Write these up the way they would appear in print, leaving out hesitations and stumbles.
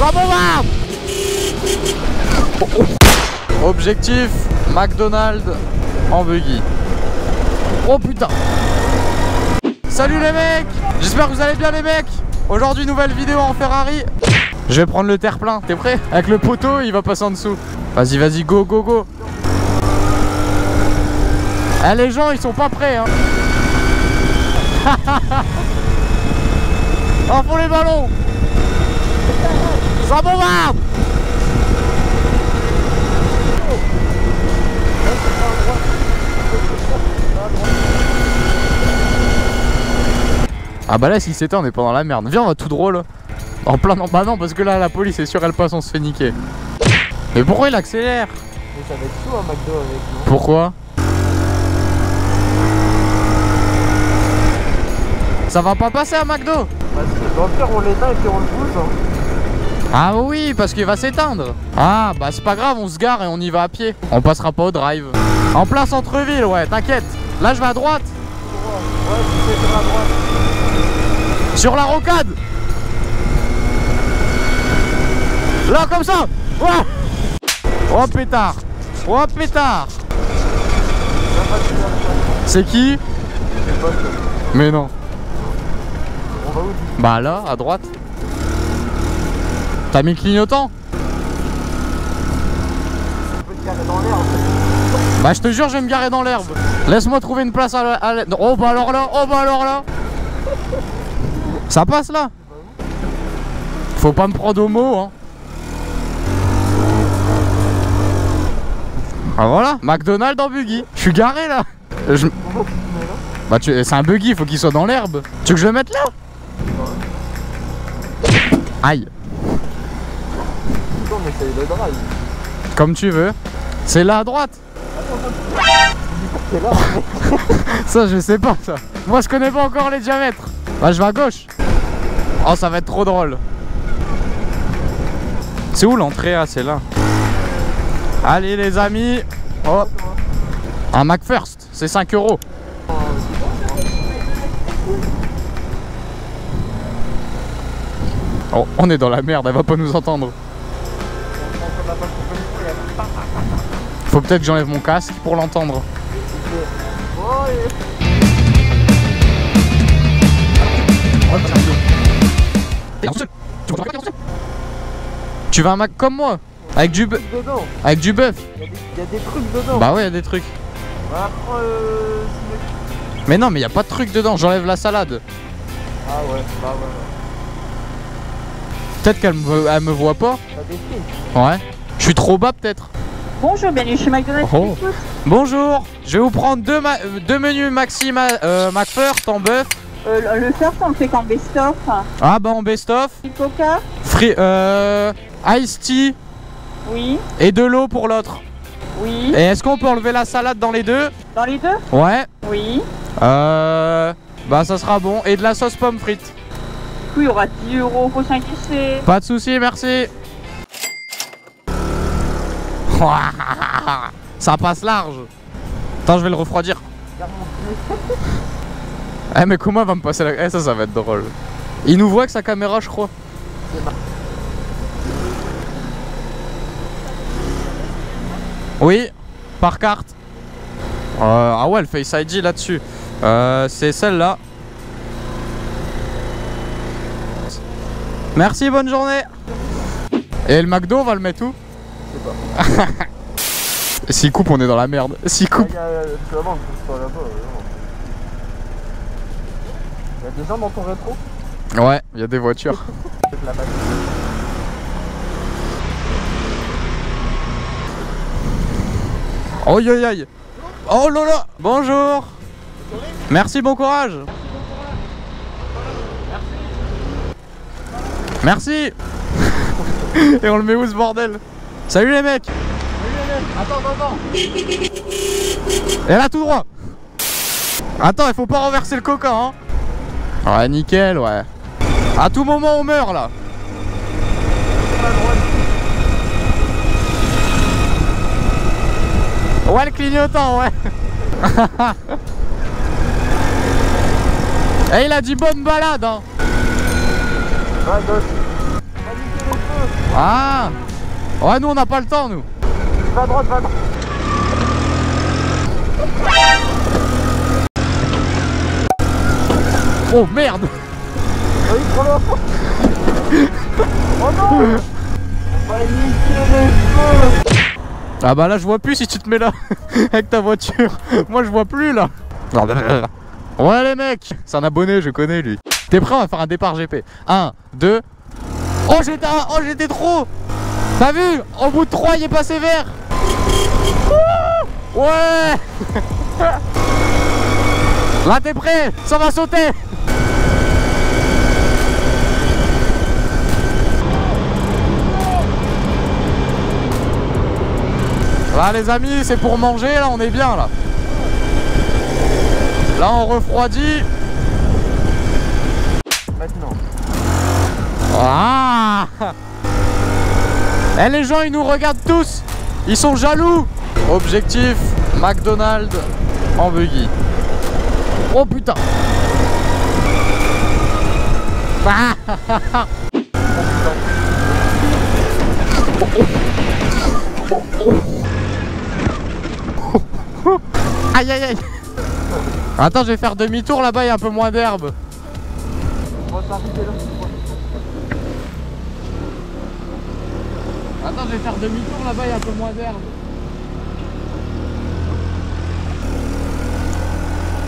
J'en bombarde. Objectif, McDonald's en buggy. Oh putain. Salut les mecs, j'espère que vous allez bien les mecs. Aujourd'hui nouvelle vidéo en Ferrari. Je vais prendre le terre-plein, t'es prêt? Avec le poteau, il va passer en dessous. Vas-y, vas-y, go, go, go. Ah, les gens, ils sont pas prêts, hein. En fond les ballons. J'en bombarde. Ah bah là, s'il s'éteint, on est pas dans la merde. Viens, on va tout drôle. En plein non, bah non, parce que là, la police est sûre, elle passe, on se fait niquer. Mais pourquoi il accélère? Mais ça va être chaud un McDo avec nous. Pourquoi? Ça va pas passer à McDo? Parce que dans le pire, on l'éteint et puis on le pousse. Hein. Ah oui, parce qu'il va s'éteindre. Ah bah c'est pas grave, on se gare et on y va à pied. On passera pas au drive. En plein centre-ville, ouais, t'inquiète. Là, je vais à droite. Ouais, tu sais, je vais à droite. Sur la rocade. Là, comme ça. Ouah. Oh pétard. Oh pétard. C'est qui? Mais non. On va où? Bah là, à droite. T'as mis le clignotant? Bah je te jure, je vais me garer dans l'herbe. Laisse-moi trouver une place à la... Oh bah alors là, oh bah alors là. Ça passe là? Faut pas me prendre au mot, hein. Ah voilà, McDonald's en buggy. Je suis garé là. Bah c'est un buggy, faut qu'il soit dans l'herbe. Tu veux que je le mette là? Aïe. Comme tu veux. C'est là à droite. Ça je sais pas ça. Moi je connais pas encore les diamètres. Bah je vais à gauche. Oh ça va être trop drôle. C'est où l'entrée? Ah c'est là. Allez les amis, oh. Un McFirst, c'est 5 €. Oh, on est dans la merde, elle va pas nous entendre. Faut peut-être que j'enlève mon casque pour l'entendre. Tu veux un Mac comme moi? Avec du bœuf. Avec du bœuf. Y'a des trucs dedans. Bah ouais, y'a des trucs. Bah, prends mais non, mais y'a pas de trucs dedans, j'enlève la salade. Ah ouais, bah ouais. Peut-être qu'elle me voit pas. Ouais. Je suis trop bas peut-être. Bonjour, bienvenue chez McDonald's. Oh. Bonjour. Je vais vous prendre deux menus Maxi McFirst en bœuf. Le surf, on le fait qu'en best-of. Ah bah en best-of. Coca. Free, Ice Tea. Oui. Et de l'eau pour l'autre. Oui. Et est-ce qu'on peut enlever la salade dans les deux? Dans les deux? Ouais. Oui. Bah ça sera bon. Et de la sauce pomme frite. Oui, il y aura 10 € pour 5 essais. Pas de soucis, merci. Ça passe large. Attends, je vais le refroidir. Eh mais comment elle va me passer la... Eh ça va être drôle. Il nous voit avec sa caméra je crois. Oui, par carte. Ah ouais, le Face ID là-dessus. C'est celle-là. Merci, bonne journée. Et le McDo, on va le mettre où? Je sais pas. S'il coupe, on est dans la merde. S'il coupe. Il y a des gens dans ton rétro? Ouais, il y a des voitures. Oh yo yo. Oh lola. Bonjour. Merci, bon courage. Merci. Et on le met où ce bordel? Salut les mecs. Salut les mecs. Attends. Et là tout droit. Attends, il faut pas renverser le coca, hein. Ouais nickel, ouais. À tout moment on meurt là. Ouais, le clignotant, ouais. Et il a dit bonne balade, hein. Ouais, Ah ouais, nous on n'a pas le temps, nous. Va droite, va droite. Oh merde. Oui, oh non. On va niquer les cheveux. Ah bah là je vois plus si tu te mets là avec ta voiture. Moi je vois plus là. Ouais les mecs, c'est un abonné, je connais lui. T'es prêt, on va faire un départ GP. 1, 2. Oh j'étais trop. T'as vu? Au bout de 3 il est passé vert. Ouh ouais. Là t'es prêt, ça va sauter. Là les amis, c'est pour manger, là on est bien là. Là on refroidit. Maintenant. Ah eh, les gens ils nous regardent tous. Ils sont jaloux. Objectif McDonald's en buggy. Oh putain. Ah. Oh, oh. Oh, oh. Aïe aïe aïe. Attends, je vais faire demi-tour là-bas, il y a un peu moins d'herbe. Attends, je vais faire demi-tour là-bas, il y a un peu moins d'herbe.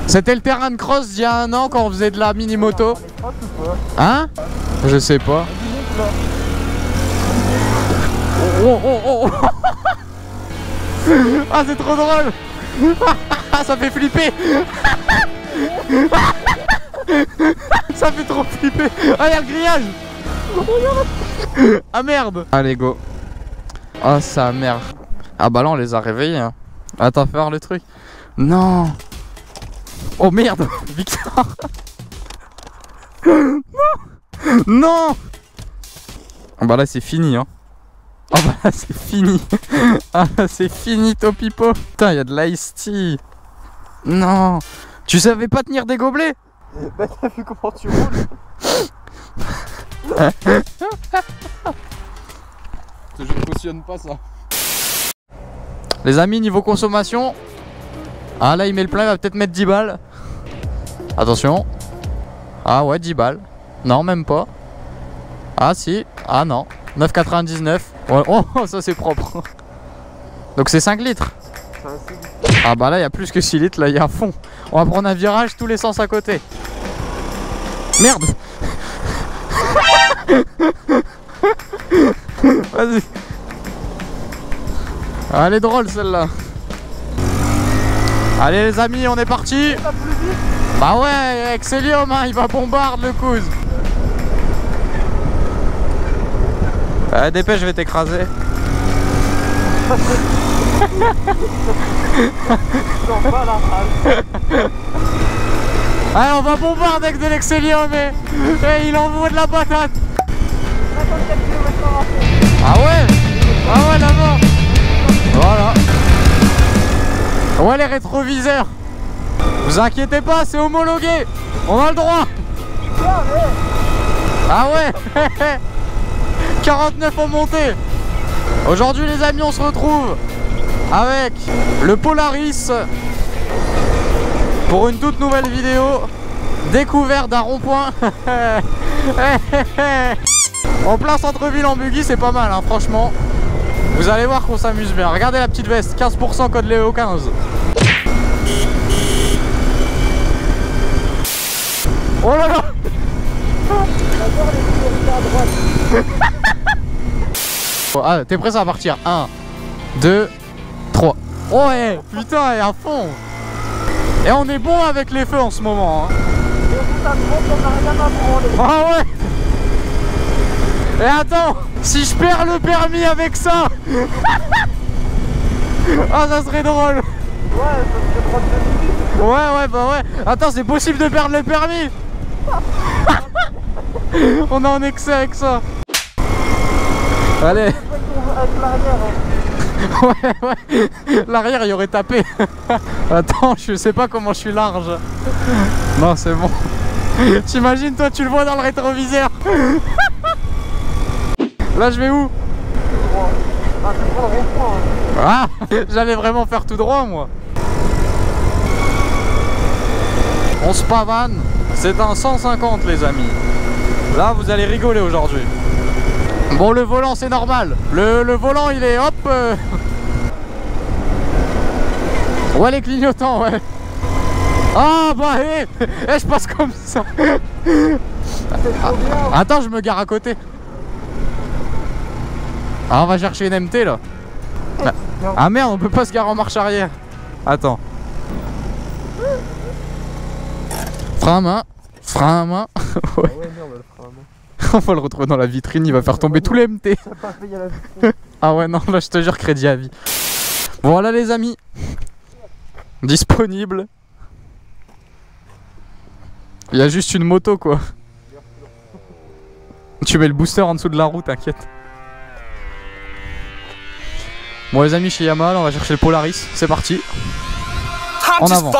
C'était le terrain de cross il y a un an quand on faisait de la mini-moto. Hein? Je sais pas. Oh oh oh, oh. Ah c'est trop drôle. Ça fait flipper. Ça fait trop flipper. Ah y'a le grillage. Ah merde. Allez go. Ah oh, sa mère. Ah bah là on les a réveillés hein. Attends, fais voir le truc. Non. Oh merde. Victor. Non. Non. Ah bah là c'est fini hein. Oh bah là c'est fini. Ah c'est fini Topipo. Putain, il y a de l'ice tea. Non. Tu savais pas tenir des gobelets? Bah t'as vu comment tu roules. Je ne cautionne pas ça. Les amis, niveau consommation. Ah là il met le plein, il va peut-être mettre 10 balles. Attention. Ah ouais 10 balles. Non même pas. Ah si. Ah non. 9,99. Ouais. Oh, ça c'est propre. Donc c'est 5 litres. Ah bah là il y a plus que 6 litres, là il y a un fond. On va prendre un virage tous les sens à côté. Merde. Vas-y. Ah, elle est drôle celle-là. Allez les amis, on est parti. Bah ouais, Excellium, hein, il va bombarder le cousin. Dépêche, je vais t'écraser. Allez, on va bombarder avec de l'Excellium, mais et il envoie de la patate. Ah ouais. Ah ouais, là-bas. Voilà. Ouais, les rétroviseurs. Vous inquiétez pas, c'est homologué. On a le droit. Ah ouais. 49 en montée. Aujourd'hui les amis, on se retrouve avec le Polaris pour une toute nouvelle vidéo découverte d'un rond-point en plein centre-ville en buggy. C'est pas mal hein, franchement. Vous allez voir qu'on s'amuse bien. Regardez la petite veste, 15% code Léo 15. Oh là là. Ah, t'es prêt à partir. 1, 2, 3. Oh ouais, putain, et à fond. Et on est bon avec les feux en ce moment hein. Ah ouais. Et attends, si je perds le permis avec ça. Ah ça serait drôle. Ouais, ça serait 32 minutes. Ouais, bah ouais. Attends, c'est possible de perdre le permis. On est en excès avec ça. Allez. Ouais, ouais. L'arrière, il aurait tapé. Attends, je sais pas comment je suis large. Non, c'est bon. T'imagines, toi, tu le vois dans le rétroviseur. Là, je vais où? Ah, j'allais vraiment faire tout droit moi. On se pavane, c'est un 150 les amis. Là vous allez rigoler aujourd'hui. Bon, le volant c'est normal. Le volant il est hop. Ouais, les clignotants, ouais. Ah bah hé, hey, je passe comme ça. Attends, je me gare à côté. Ah, on va chercher une MT là. Ah merde, on peut pas se garer en marche arrière. Attends. Frein à main. Frein à main. Ouais. On va le retrouver dans la vitrine, il va faire tomber tous les MT. Ah ouais, non, là je te jure, crédit à vie. Voilà les amis. Disponible. Il y a juste une moto quoi. Tu mets le booster en dessous de la roue, t'inquiète. Bon les amis, chez Yamaha, on va chercher le Polaris, c'est parti. En avant.